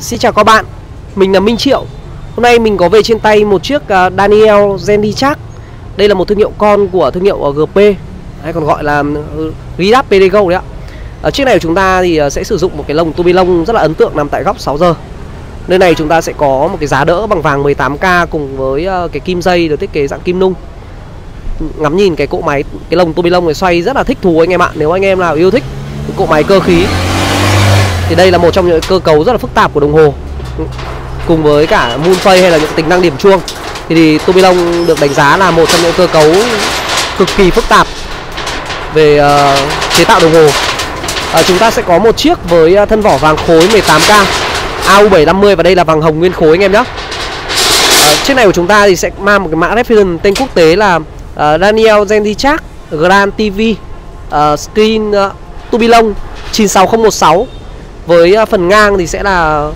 Xin chào các bạn, mình là Minh Triệu. Hôm nay mình có về trên tay một chiếc Daniel Jean Richard. Đây là một thương hiệu con của thương hiệu GP, hay còn gọi là Girard Perregaux đấy ạ. Chiếc này của chúng ta thì sẽ sử dụng một cái lồng tourbillon rất là ấn tượng nằm tại góc 6 giờ. Nơi này chúng ta sẽ có một cái giá đỡ bằng vàng 18K cùng với cái kim dây được thiết kế dạng kim nung. Ngắm nhìn cái cỗ máy, cái lồng tourbillon này xoay rất là thích thú anh em ạ. Nếu anh em nào yêu thích cỗ máy cơ khí thì đây là một trong những cơ cấu rất là phức tạp của đồng hồ, cùng với cả Moon Phase hay là những tính năng điểm chuông, thì tourbillon được đánh giá là một trong những cơ cấu cực kỳ phức tạp về chế tạo đồng hồ. Chúng ta sẽ có một chiếc với thân vỏ vàng khối 18K AU750 và đây là vàng hồng nguyên khối anh em nhé. Chiếc này của chúng ta thì sẽ mang một cái mã reference tên quốc tế là Daniel Jean Richard Grand TV Screen Tourbillon 96016. Với phần ngang thì sẽ là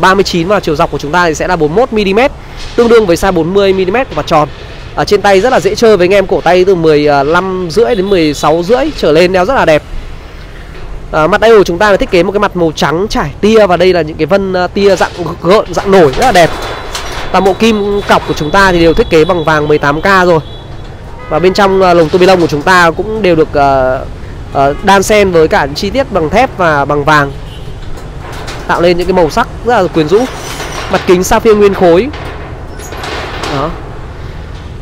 39 và chiều dọc của chúng ta thì sẽ là 41mm, tương đương với size 40mm và tròn. Trên tay rất là dễ chơi với anh em, cổ tay từ 15,5 đến 16,5 trở lên đeo rất là đẹp. Mặt đây của chúng ta là thiết kế một cái mặt màu trắng trải tia và đây là những cái vân tia dạng gợn, dạng nổi rất là đẹp. Và bộ kim cọc của chúng ta thì đều thiết kế bằng vàng 18K rồi. Và bên trong lồng tourbillon của chúng ta cũng đều được đan xen với cả chi tiết bằng thép và bằng vàng, tạo lên những cái màu sắc rất là quyến rũ. Mặt kính sapphire nguyên khối. Đó.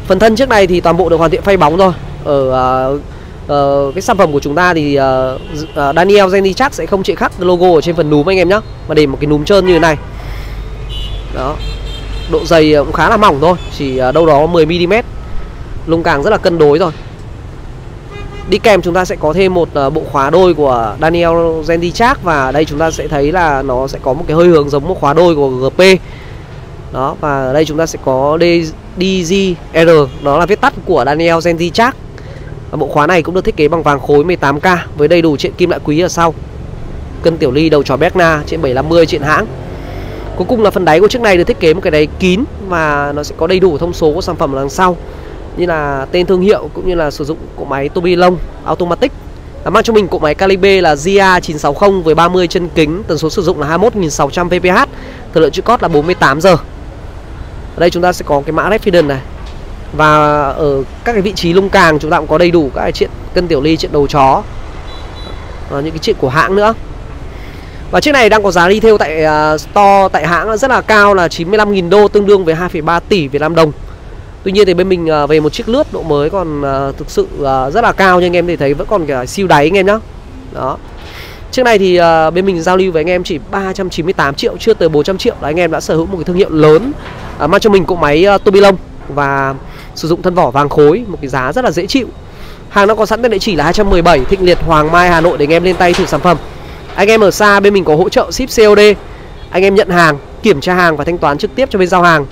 Phần thân chiếc này thì toàn bộ được hoàn thiện phay bóng rồi. Ở cái sản phẩm của chúng ta thì Daniel Jean Richard sẽ không chịu khắc logo ở trên phần núm anh em nhé, mà để một cái núm trơn như thế này. Đó. Độ dày cũng khá là mỏng thôi, chỉ đâu đó 10mm. Lung càng rất là cân đối rồi. Đi kèm chúng ta sẽ có thêm một bộ khóa đôi của Daniel Jean Richard. Và đây chúng ta sẽ thấy là nó sẽ có một cái hơi hướng giống một khóa đôi của GP. Đó, và ở đây chúng ta sẽ có DJR, đó là viết tắt của Daniel Jean Richard. Và bộ khóa này cũng được thiết kế bằng vàng khối 18K với đầy đủ chuyện kim loại quý ở sau. Cân tiểu ly đầu trò Berna, chuyện 750 chuyện hãng. Cuối cùng là phần đáy của chiếc này được thiết kế một cái đáy kín và nó sẽ có đầy đủ thông số của sản phẩm đằng sau, như là tên thương hiệu cũng như là sử dụng cỗ máy tourbillon automatic. Mang cho mình cỗ máy Calibre là JA960 với 30 chân kính, tần số sử dụng là 21.600 mph, thời lượng chữ cót là 48 giờ. Ở đây chúng ta sẽ có cái mã reference này. Và ở các cái vị trí lung càng chúng ta cũng có đầy đủ các cái chuyện cân tiểu ly, chuyện đầu chó và những cái chuyện của hãng nữa. Và chiếc này đang có giá retail tại store, tại hãng rất là cao là 95.000 đô, tương đương với 2,3 tỷ Việt Nam đồng. Tuy nhiên thì bên mình về một chiếc lướt độ mới còn thực sự rất là cao, nhưng anh em thì thấy vẫn còn cái siêu đáy anh em nhá. Đó. Chiếc này thì bên mình giao lưu với anh em chỉ 398 triệu, chưa tới 400 triệu là anh em đã sở hữu một cái thương hiệu lớn. Mang cho mình cỗ máy tourbillon và sử dụng thân vỏ vàng khối, một cái giá rất là dễ chịu. Hàng nó có sẵn tại địa chỉ là 217 Thịnh Liệt, Hoàng Mai, Hà Nội để anh em lên tay thử sản phẩm. Anh em ở xa bên mình có hỗ trợ ship COD. Anh em nhận hàng, kiểm tra hàng và thanh toán trực tiếp cho bên giao hàng.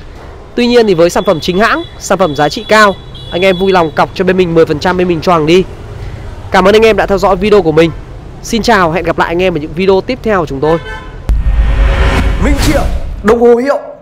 Tuy nhiên thì với sản phẩm chính hãng, sản phẩm giá trị cao, anh em vui lòng cọc cho bên mình 10%, bên mình cho hàng đi. Cảm ơn anh em đã theo dõi video của mình. Xin chào, hẹn gặp lại anh em ở những video tiếp theo của chúng tôi. Minh Triệu, đồng hồ hiệu